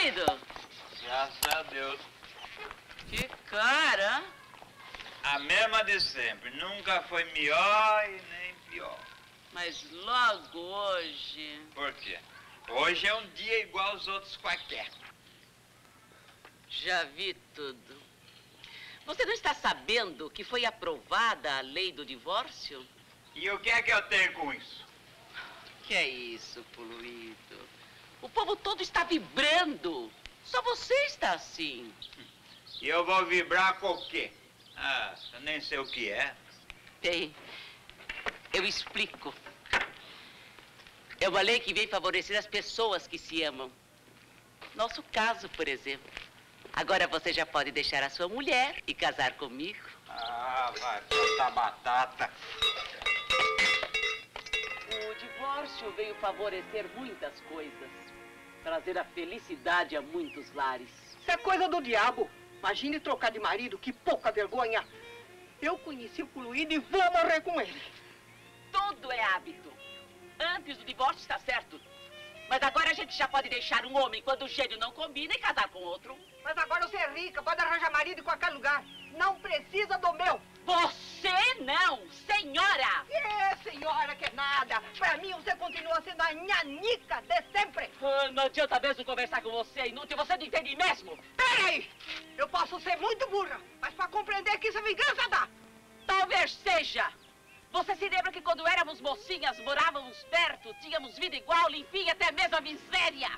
doido? Graças a Deus. Que cara, hein? A mesma de sempre. Nunca foi melhor e nem pior. Mas logo hoje... Por quê? Hoje é um dia igual aos outros qualquer. Já vi tudo. Você não está sabendo que foi aprovada a lei do divórcio? E o que é que eu tenho com isso? O que é isso, poluído? O povo todo está vibrando. Só você está assim. E eu vou vibrar com o quê? Ah, eu nem sei o que é. Bem, eu explico. É uma lei que vem favorecer as pessoas que se amam. Nosso caso, por exemplo. Agora você já pode deixar a sua mulher e casar comigo. Ah, vai plantar batata. O divórcio veio favorecer muitas coisas. Trazer a felicidade a muitos lares. Isso é coisa do diabo. Imagine trocar de marido, que pouca vergonha. Eu conheci o poluído e vou morrer com ele. Tudo é hábito. Antes do divórcio está certo. Mas agora a gente já pode deixar um homem quando o gênio não combina e casar com outro. Mas agora você é rica, pode arranjar marido em qualquer lugar. Não precisa do meu. Você não, senhora. É, senhora, que nada. Pra mim você continua sendo a nhanica de sempre. Ah, não adianta mesmo conversar com você, inútil. Você não entende mesmo. Peraí, eu posso ser muito burra, mas pra compreender que isso é vingança dá. Talvez seja. Você se lembra que quando éramos mocinhas, morávamos perto, tínhamos vida igual, limpinha, até mesmo a miséria?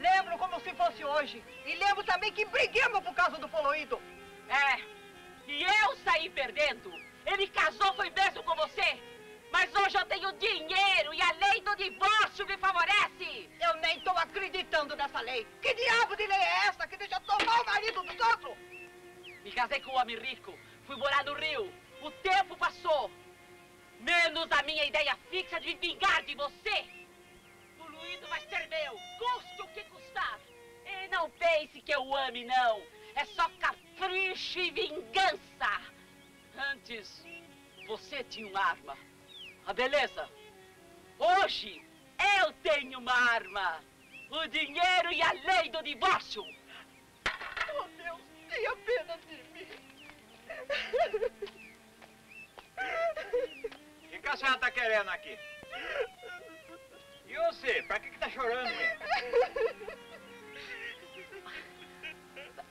Lembro como se fosse hoje. E lembro também que briguemos por causa do poluído. É, e eu saí perdendo. Ele casou, foi mesmo com você. Mas hoje eu tenho dinheiro e a lei do divórcio me favorece. Eu nem tô acreditando nessa lei. Que diabo de lei é essa que deixa tomar o marido dos outros? Me casei com um homem rico, fui morar no Rio. O tempo passou. Menos a minha ideia fixa de me vingar de você. O poluído vai ser meu, custe o que custar. E não pense que eu ame, não. É só capricho e vingança. Antes, você tinha uma arma. A beleza. Hoje, eu tenho uma arma. O dinheiro e a lei do divórcio. Oh, Deus, tenha pena de mim. O que a senhora tá querendo aqui? E você, pra que tá chorando?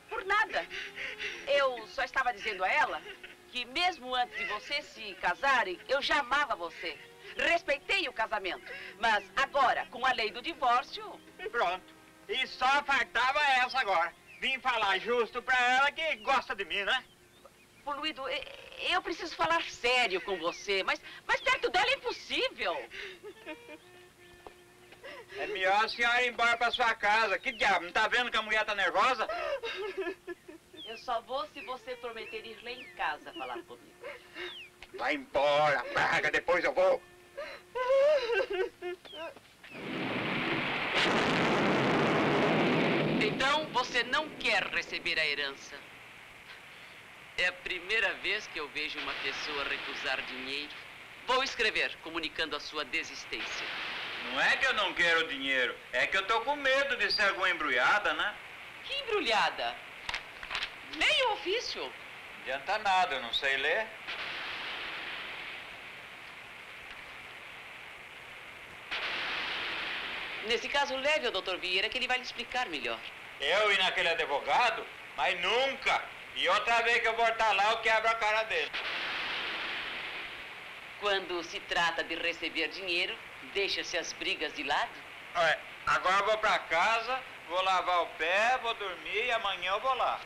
Por nada. Eu só estava dizendo a ela que mesmo antes de vocês se casarem, eu já amava você. Respeitei o casamento, mas agora, com a lei do divórcio... Pronto. E só faltava essa agora. Vim falar justo pra ela que gosta de mim, né? Poluído, eu preciso falar sério com você, mas perto dela é impossível. É melhor a senhora ir embora pra sua casa. Que diabo, não tá vendo que a mulher tá nervosa? Eu só vou se você prometer ir lá em casa falar comigo. Vai embora, praga, depois eu vou. Então, você não quer receber a herança? É a primeira vez que eu vejo uma pessoa recusar dinheiro. Vou escrever, comunicando a sua desistência. Não é que eu não quero dinheiro, é que eu tô com medo de ser alguma embrulhada, né? Que embrulhada? Nem o ofício. Não adianta nada, eu não sei ler. Nesse caso, leve ao Dr. Vieira, que ele vai lhe explicar melhor. Eu ir naquele advogado? Mas nunca! E outra vez que eu voltar lá, eu quebro a cara dele. Quando se trata de receber dinheiro, deixa-se as brigas de lado? É, agora eu vou pra casa, vou lavar o pé, vou dormir e amanhã eu vou lá.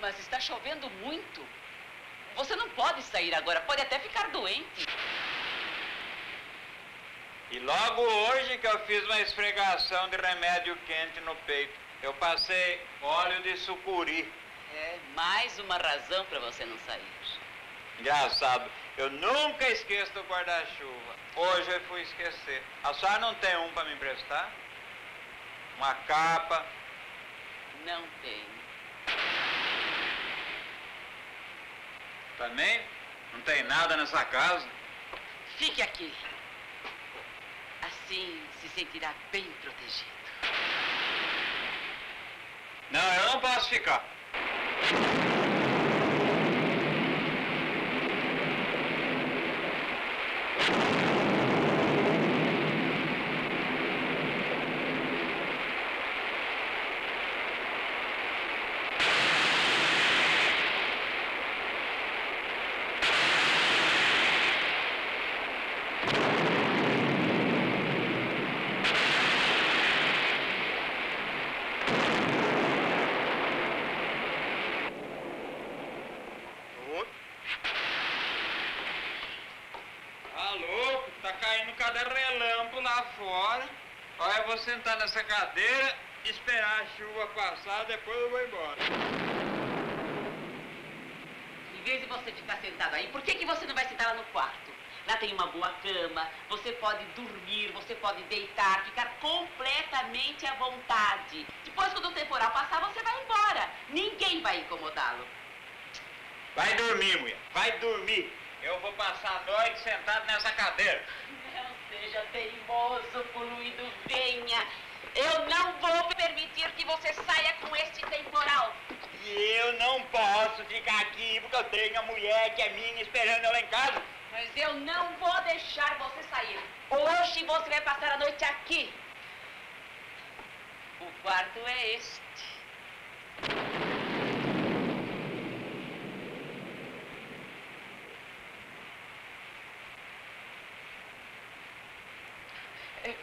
Mas está chovendo muito. Você não pode sair agora, pode até ficar doente. E logo hoje que eu fiz uma esfregação de remédio quente no peito. Eu passei óleo de sucuri. É mais uma razão para você não sair. Engraçado, eu nunca esqueço do guarda-chuva. Hoje eu fui esquecer. A senhora não tem um para me emprestar? Uma capa? Não tenho. Também? Não tem nada nessa casa? Fique aqui. Assim se sentirá bem protegido. Não, eu não posso ficar. Eu vou sentar nessa cadeira, esperar a chuva passar, depois eu vou embora. Em vez de você ficar sentado aí, por que que você não vai sentar lá no quarto? Lá tem uma boa cama, você pode dormir, você pode deitar, ficar completamente à vontade. Depois, quando o temporal passar, você vai embora. Ninguém vai incomodá-lo. Vai dormir, mulher. Vai dormir. Eu vou passar a noite sentado nessa cadeira. Seja teimoso, poluído, venha. Eu não vou permitir que você saia com este temporal. E eu não posso ficar aqui porque eu tenho uma mulher que é minha esperando ela em casa. Mas eu não vou deixar você sair. Hoje você vai passar a noite aqui. O quarto é este.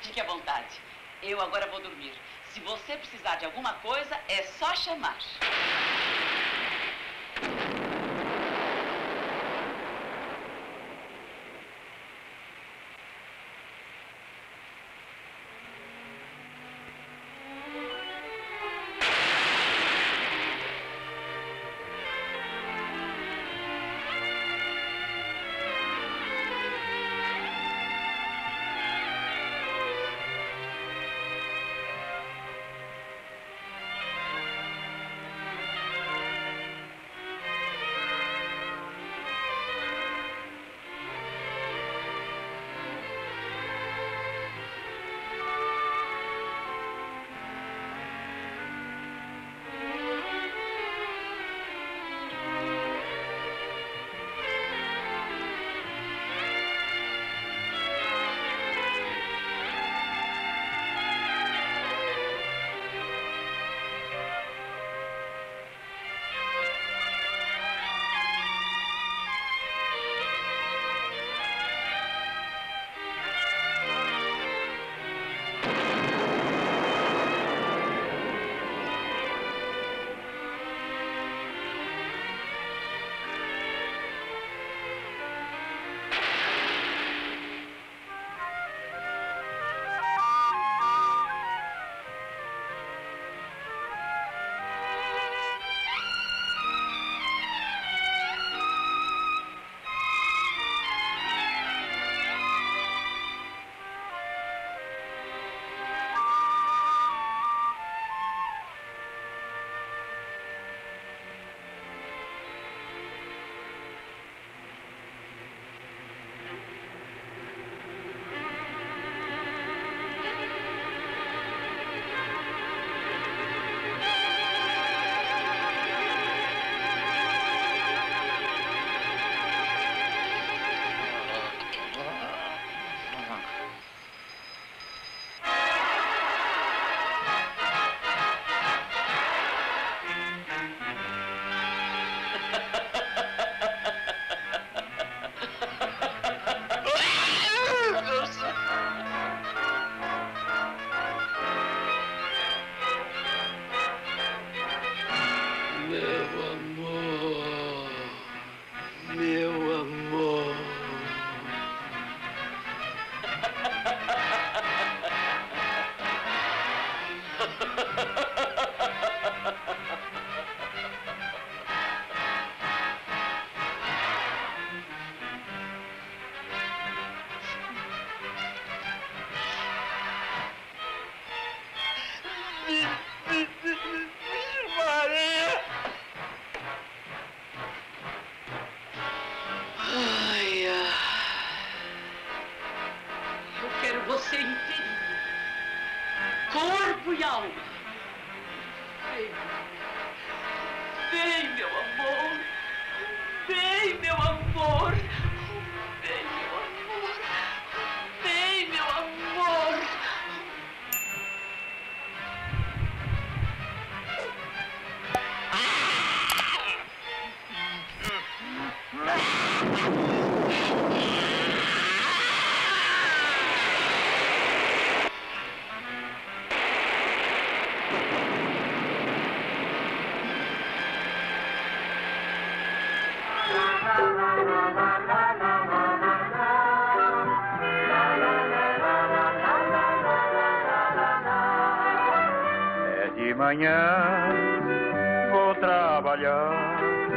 Fique à vontade. Eu agora vou dormir. Se você precisar de alguma coisa, é só chamar. Você inteiro, corpo e alma. Vem, vem, meu amor. Vem, meu amor. Vem, meu amor. Vem, meu amor. É de manhã, vou trabalhar.